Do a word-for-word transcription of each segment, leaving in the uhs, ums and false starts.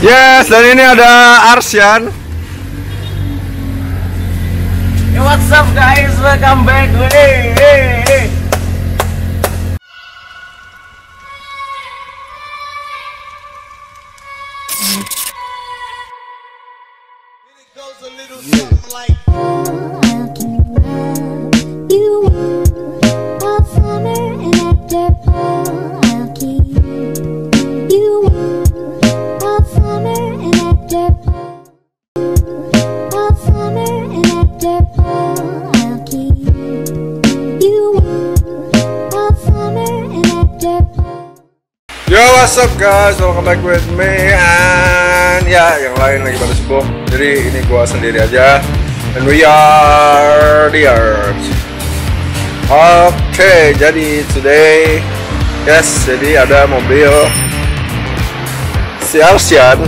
Yes, dan ini ada Arsyan. Hey, what's up guys? Welcome back. Hey, hey, hey. Yo, what's up guys, welcome back with me and ya, yang lain lagi pada subuh. Jadi ini gua sendiri aja. And we are the Earth. Oke, okay, jadi today yes, jadi ada mobil si Arsyan.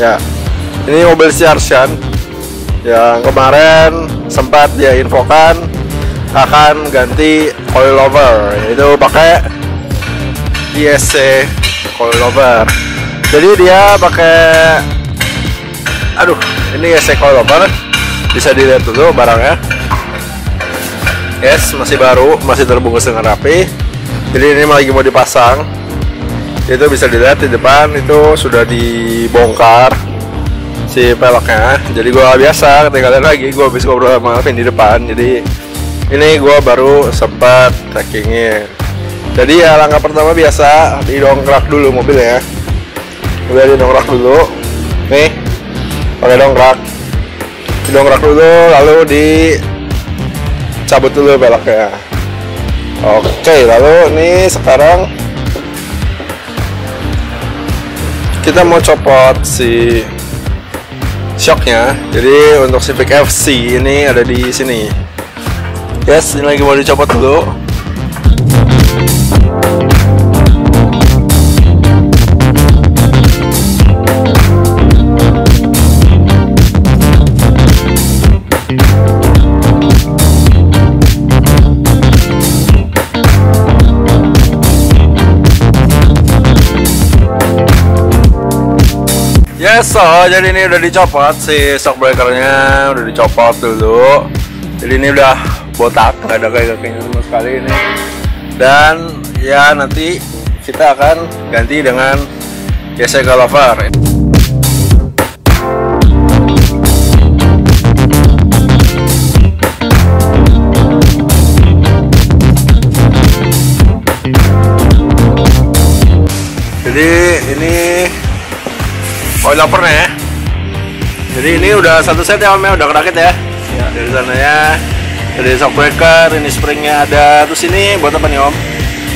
Ya, ini mobil si Arsyan yang kemarin sempat dia infokan akan ganti coilover, yaitu pakai D S C Coilover. Jadi dia pakai, aduh, ini D S C Coilover. Bisa dilihat dulu barangnya. Yes, masih baru, masih terbungkus dengan rapi. Jadi ini lagi mau dipasang. Itu bisa dilihat di depan itu sudah dibongkar si peleknya. Jadi gua biasa ketinggalan lagi, gua habis ngobrol sama Alvin di depan. Jadi ini gua baru sempat trackingin. Jadi ya, langkah pertama biasa didongkrak dulu mobilnya. Mobilnya didongkrak dulu. Nih, pakai dongkrak. Didongkrak dulu, lalu dicabut dulu belaknya. Oke, lalu nih sekarang kita mau copot si shocknya. Jadi untuk Civic F C ini ada di sini. Yes, ini lagi mau dicopot dulu. Yes, so jadi ini udah dicopot si shock breakernya, udah dicopot dulu. Jadi ini udah botak, nggak ada kayak-kayaknya sama sekali ini. Dan ya nanti kita akan ganti dengan D S C Coilover. Jadi ini coilovernya. Jadi ini udah satu set ya, Om, ya udah kerakit ya. Ya, dari sananya dari shock breaker, ini springnya ada. Terus ini buat apa nih, Om?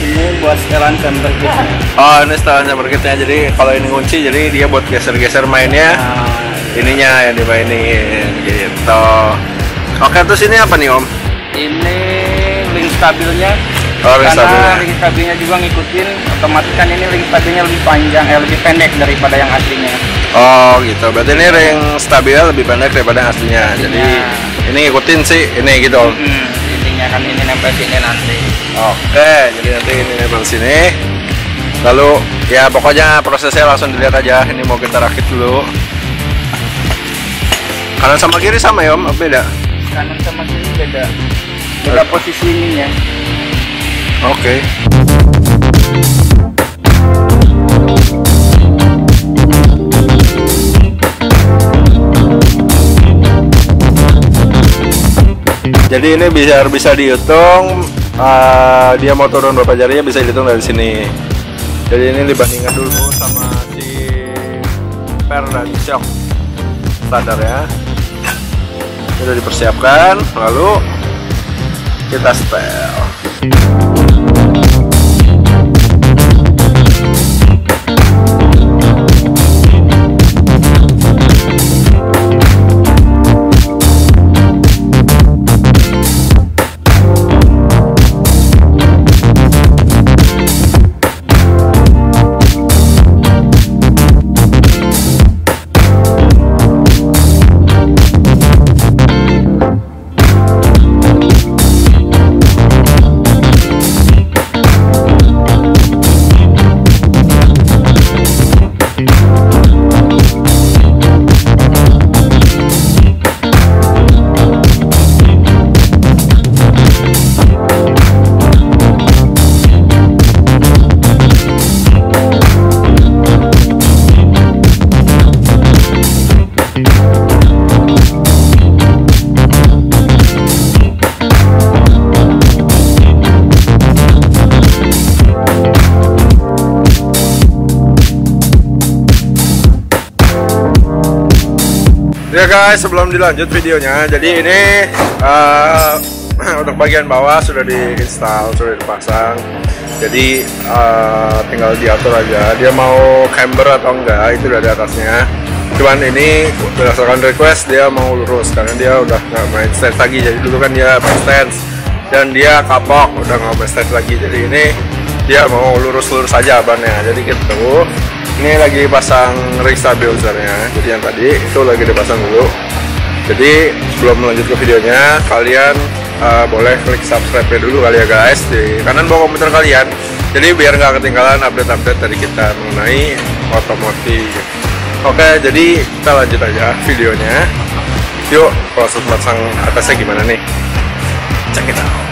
Ini buat setelan camber kitnya. Oh, ini setelan camber kitnya. Jadi kalau ini kunci, jadi dia buat geser-geser mainnya. Nah, ininya yang dimainin gitu. Oke, terus ini apa nih, Om? Ini link stabilnya. Oh, link karena stabilnya. Link stabilnya juga ngikutin, otomatis kan ini link stabilnya lebih panjang, eh, lebih pendek daripada yang aslinya. Oh gitu, berarti ini ring stabil lebih pendek daripada yang aslinya. Aslinya. Jadi ini ngikutin sih, ini gitu, Om. Hmm, intinya kan ini nempel sini nanti. Oke, jadi nanti ini nempel sini. Lalu ya pokoknya prosesnya langsung dilihat aja. Ini mau kita rakit dulu. Kanan sama kiri sama ya, Om? Beda? Kanan sama kiri beda. Beda posisi ininya. Oke. Okay. Jadi ini bisa bisa dihitung uh, dia mau turun berapa jarinya bisa dihitung dari sini. Jadi ini dibandingkan dulu sama si per dan shock standar ya. Sudah dipersiapkan, lalu kita setel. Ya guys, sebelum dilanjut videonya, jadi ini uh, untuk bagian bawah sudah diinstal, sudah dipasang. Jadi uh, tinggal diatur aja dia mau camber atau enggak, itu udah di atasnya. Cuman ini berdasarkan request dia mau lurus karena dia udah nggak main stance lagi. Jadi dulu kan dia main stance dan dia kapok, udah nggak main stance lagi. Jadi ini dia mau lurus-lurus aja bannya. Jadi gitu. Ini lagi pasang ring stabilizernya. Jadi yang tadi itu lagi dipasang dulu. Jadi sebelum melanjut ke videonya, kalian Uh, boleh klik subscribe dulu kali ya guys di kanan bawah komputer kalian, jadi biar nggak ketinggalan update-update dari kita mengenai otomotif. Oke, jadi kita lanjut aja videonya, yuk. Proses pasang atasnya gimana nih, check it out.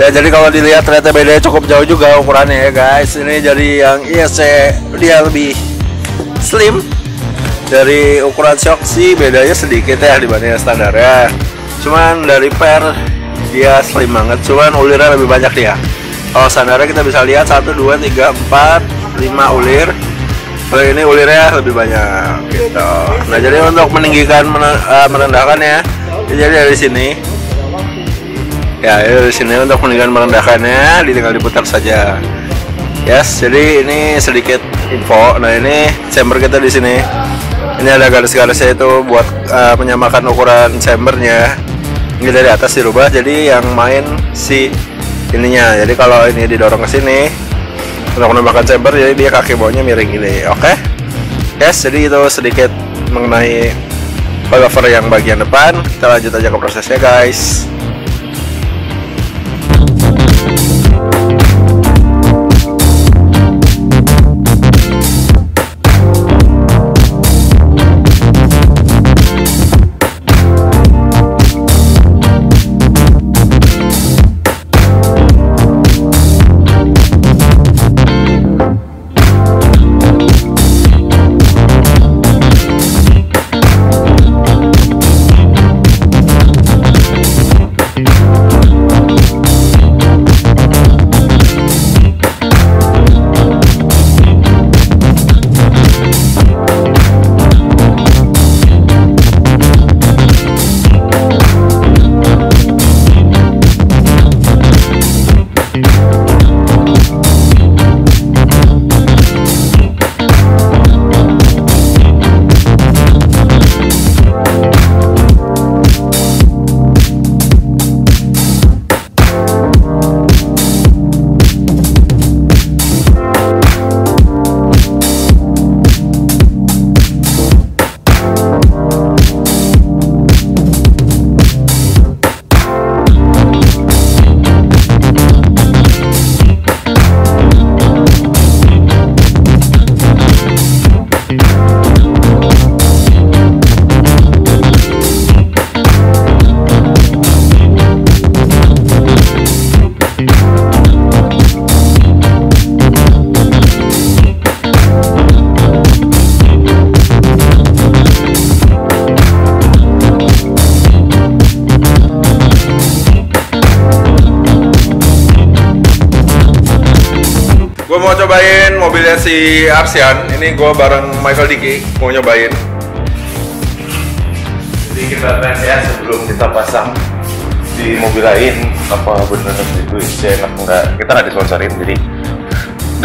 Ya, jadi kalau dilihat ternyata beda cukup jauh juga ukurannya ya guys. Ini jadi yang I S C dia lebih slim. Dari ukuran shock sih bedanya sedikit ya dibanding standarnya, cuman dari per dia slim banget, cuman ulirnya lebih banyak dia. Kalau standarnya kita bisa lihat satu, dua, tiga, empat, lima ulir. Kalau ini ulirnya lebih banyak gitu. Nah, jadi untuk meninggikan merendahkannya, jadi dari sini ya, dari sini untuk meninggikan merendahkannya tinggal diputar saja. Yes, jadi ini sedikit info. Nah, ini chamber kita di sini. Ini ada garis-garisnya itu buat uh, menyamakan ukuran chambernya. Ini dari atas dirubah jadi yang main si ininya. Jadi kalau ini didorong ke sini untuk menambahkan chamber, jadi dia kaki bawahnya miring ini. Oke, okay? Yes, jadi itu sedikit mengenai coilover yang bagian depan. Kita lanjut aja ke prosesnya guys. Gue mau cobain mobilnya si Arsyan. Ini gue bareng Michael Dickey mau nyobain. Jadi kita tes ya sebelum kita pasang di mobil lain apa bener itu isinya enak enggak. Kita nggak disponsorin jadi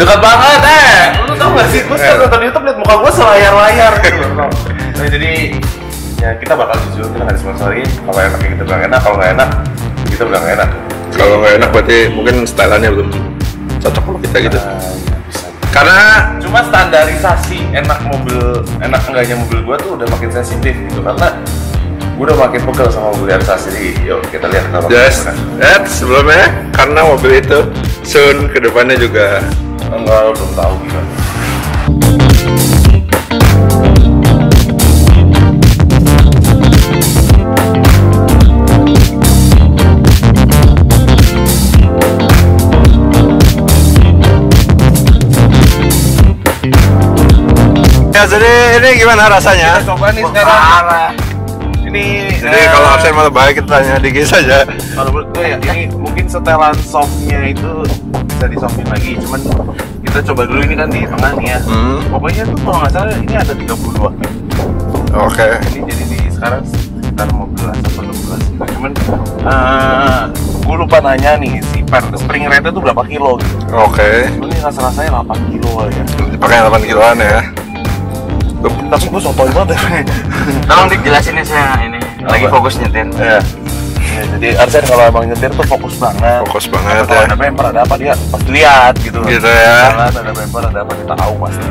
dekat banget eh. Lu tau gak sih? Gue sekarang nonton YouTube liat muka gue selayar-layar. Nah, jadi ya kita bakal jujur, kita nggak disponsorin. Kalau enak kita bilang enak, kalau nggak enak kita bilang nggak enak. Kalau nggak enak berarti mungkin stylannya belum cocok kalau kita gitu. Nah, ya bisa. Karena cuma standarisasi enak mobil enak enggaknya mobil gua tuh udah makin sensitif gitu, karena gua udah makin pegel sama mobil Arsyan. Yuk kita lihat apa. Yes. Eh sebelumnya karena mobil itu soon kedepannya juga enggak belum tahu gimana. Jadi ini gimana rasanya? Coba nih sekarang. ini jadi uh, kalau absen malah baik kita tanya Diki saja. Kalau menurut gue ya ini mungkin setelan softnya itu bisa disoftin lagi, cuman kita coba dulu ini kan di tengah nih ya. Hmm. Pokoknya tuh kalau nggak salah ini ada tiga puluh-an. Oke. Okay. Ini jadi di sekarang sekitar lima belas atau enam belas gitu. Cuman uh, gue lupa nanya nih si per spring rate tuh berapa kilo gitu. Oke. Okay. Ini rasa-rasanya delapan kilo ya. Pakai delapan kiloan ya. Tapi gue sotoy banget ya. Tolong dijelasinnya saya ini lagi fokus nyetir. Iya. Ya, jadi Arsyan kalau abang nyetir tuh fokus banget. Fokus banget. Kalau ya. Ada bumper ada apa dia pasti lihat gitu. Gitu ya. Kalau ada bumper ada apa kita tahu pasti.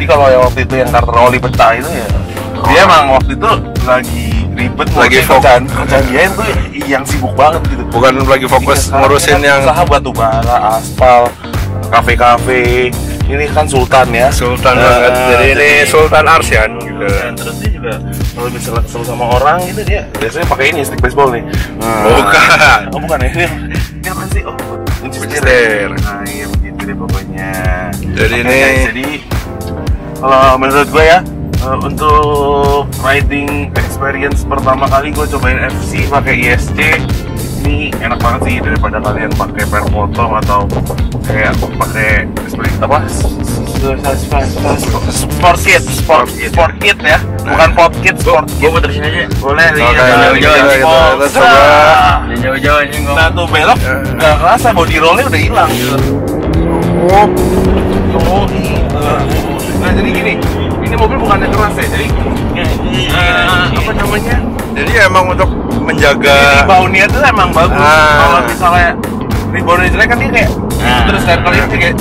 Jadi kalau yang waktu itu yang starter oli pecah itu ya, oh. Dia emang waktu itu lagi ribet, lagi fokus. Kerjaan dia itu yang sibuk banget gitu. Bukan lagi fokus ya, ngurusin yang usaha batu bara, aspal, kafe-kafe. Ini kan Sultan ya, Sultan uh, banget. Jadi ini Sultan Arsyan gitu. Dan terus dia juga kalau bisa selalu sama orang gitu dia biasanya pakai ini stick baseball nih. Hmm. Bukan. Oh bukan ya. Ini apa sih? Oh, kunci setir. Nah iya begitu deh pokoknya. Jadi okay, ini. Ya, jadi kalau menurut gue ya uh, untuk riding experience pertama kali gue cobain F C pakai I S C. Ini enak banget sih daripada kalian pakai per potong atau kayak pakai spring apa sport kit sport sport kit ya bukan pot kit sport kit. Gue puterin aja boleh jauh-jauh coba jauh-jauh ini nah tuh belok nggak kerasa body rollnya udah hilang gitu. Nah jadi gini ini mobil bukannya keras ya jadi apa namanya jadi emang untuk menjaga reboundnya tuh emang bagus. Ah. Kalau misalnya reboundnya jelek kan dia kayak nah. Terus circle itu kayak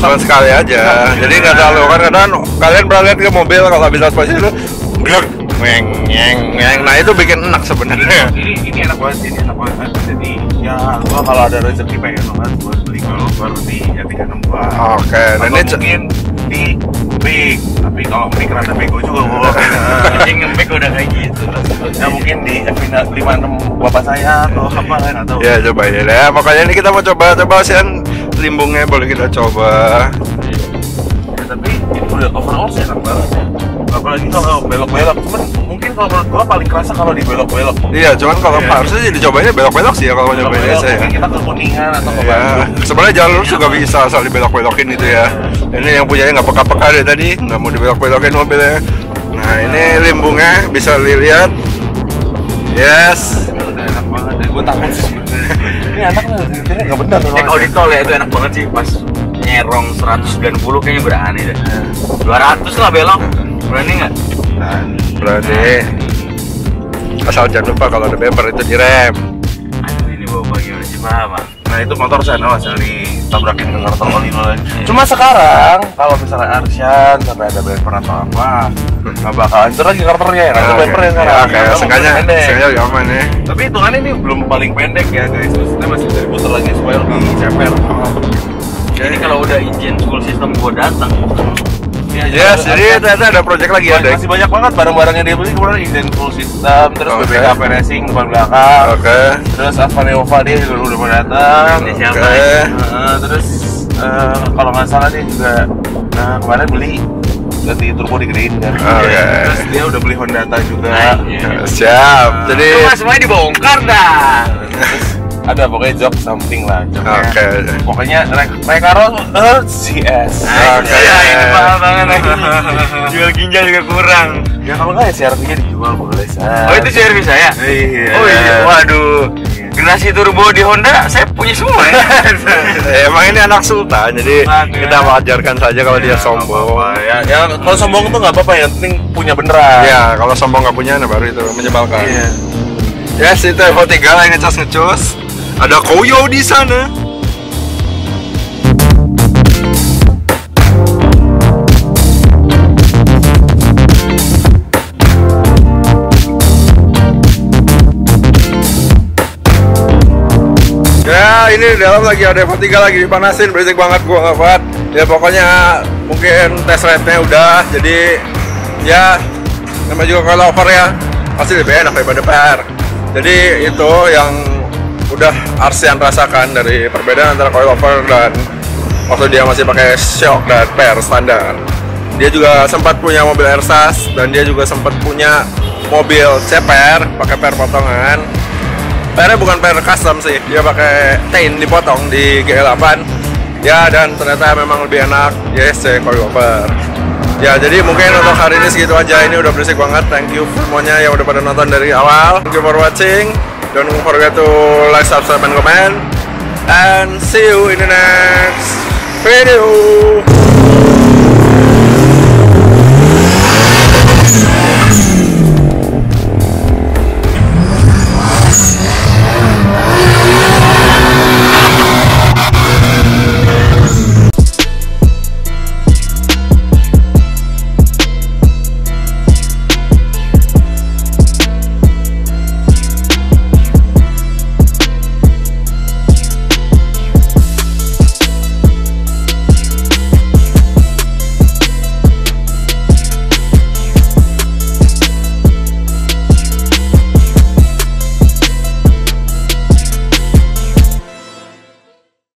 cuma sekali aja. Nah. Jadi nggak terlalu kan kadang kalian pernah lihat ke mobil kalau habis transmisi itu glek nyeng nyeng nyeng. Nah itu bikin enak sebenarnya. Ini ini enak banget ini enak banget. Jadi ya gua kalau ada rezeki pengen banget buat beli Coilover di tiga enam dua. Oke. Dan ini mungkin di Big tapi kalau Big rada bego juga gua. Anjing bego udah kayak gitu. Ya mungkin di F lima enam bapak saya atau apa kan atau. Ya coba ya. Nah, makanya ini kita mau coba coba Arsyan limbungnya boleh kita coba. Ya, tapi ini udah overall sih enak banget ya. Apalagi kalau belok-belok, cuman mungkin kalau menurut gua paling kerasa kalau di belok-belok. Iya, cuman kalau ya, harusnya jadi cobanya belok-belok sih ya kalau belok nyobain saya. Kita ke Kuningan atau ke Bandung. Ya. Sebenarnya jalur lurus juga bisa asal dibelok-belokin gitu ya. Ini yang punyanya nggak peka-peka deh tadi, nggak mau dibelok-belokin mobilnya. Nah ini limbungnya bisa dilihat. Yes. Ini udah enak banget, dan gua takut sih. Ini anak nyetirnya nggak benar. Ya kalau di tol ya itu enak banget sih pas nyerong seratus sembilan puluh kayaknya berani deh. dua ratus lah belok. Berani nggak? Berani. Asal jangan lupa kalau ada bumper itu direm. Aduh ini bawa gimana sih Bang? Nah itu motor saya awas dari tabrakin ke karton oli lagi. Cuma sekarang kalau misalnya Arsyan sampai ada bumper atau apa, nggak bakal hancur lagi kartonnya ya. Karena bumpernya sekarang. Ya, kayak sengaja, sengaja lebih aman ya. Tapi hitungannya ini belum paling pendek ya guys. Maksudnya masih dari putar lagi supaya lebih ceper. Jadi kalau udah izin school system gua datang. Ya, yes, jadi ternyata ada project lagi ya, Dek. Masih banyak banget barang-barang yang dia beli kemarin Indian full system, terus okay. B B K Racing depan belakang. Oke. Okay. Terus Avanova dia juga udah mau datang. Ini siapa? Okay. Uh, terus uh, kalau nggak salah dia juga uh, kemarin beli ganti turbo digedein kan. Oke. Okay. Terus dia udah beli Hondata juga. Nah, iya. Siap. Uh, jadi itu semuanya dibongkar dah. Ada pokoknya job something lah jobnya. Okay. Pokoknya rekaro C S oke ya ini mahal banget jual ginjal juga kurang ya kalau nggak ya C R V-nya dijual boleh sah. Oh itu C R V saya? Iya oh iya waduh generasi turbo di Honda saya punya semua ya emang ini anak sultan jadi kita wajarkan saja kalau dia sombong ya kalau sombong tuh nggak apa-apa yang penting punya beneran ya kalau sombong nggak punya baru itu menyebalkan ya yes, itu Evo tiga lah yang ngecas-ngecos ada Koyo di sana. Ya ini di dalam lagi ada Evo tiga lagi dipanasin berisik banget gua nggak kuat. Ya pokoknya mungkin test ride-nya udah jadi ya sama juga coilover ya pasti lebih enak daripada P R. Jadi itu yang udah Arsyan rasakan dari perbedaan antara coilover dan waktu dia masih pakai shock dan P R standar. Dia juga sempat punya mobil Ersas dan dia juga sempat punya mobil ceper, pakai per potongan. Pernya bukan per custom sih, dia pakai tain dipotong di G L delapan. Ya, dan ternyata memang lebih enak D S C Coilover. Ya, jadi mungkin untuk hari ini segitu aja. Ini udah berisik banget. Thank you semuanya yang udah pada nonton dari awal. Thank you for watching. Don't forget to like, subscribe, and comment. And see you in the next video.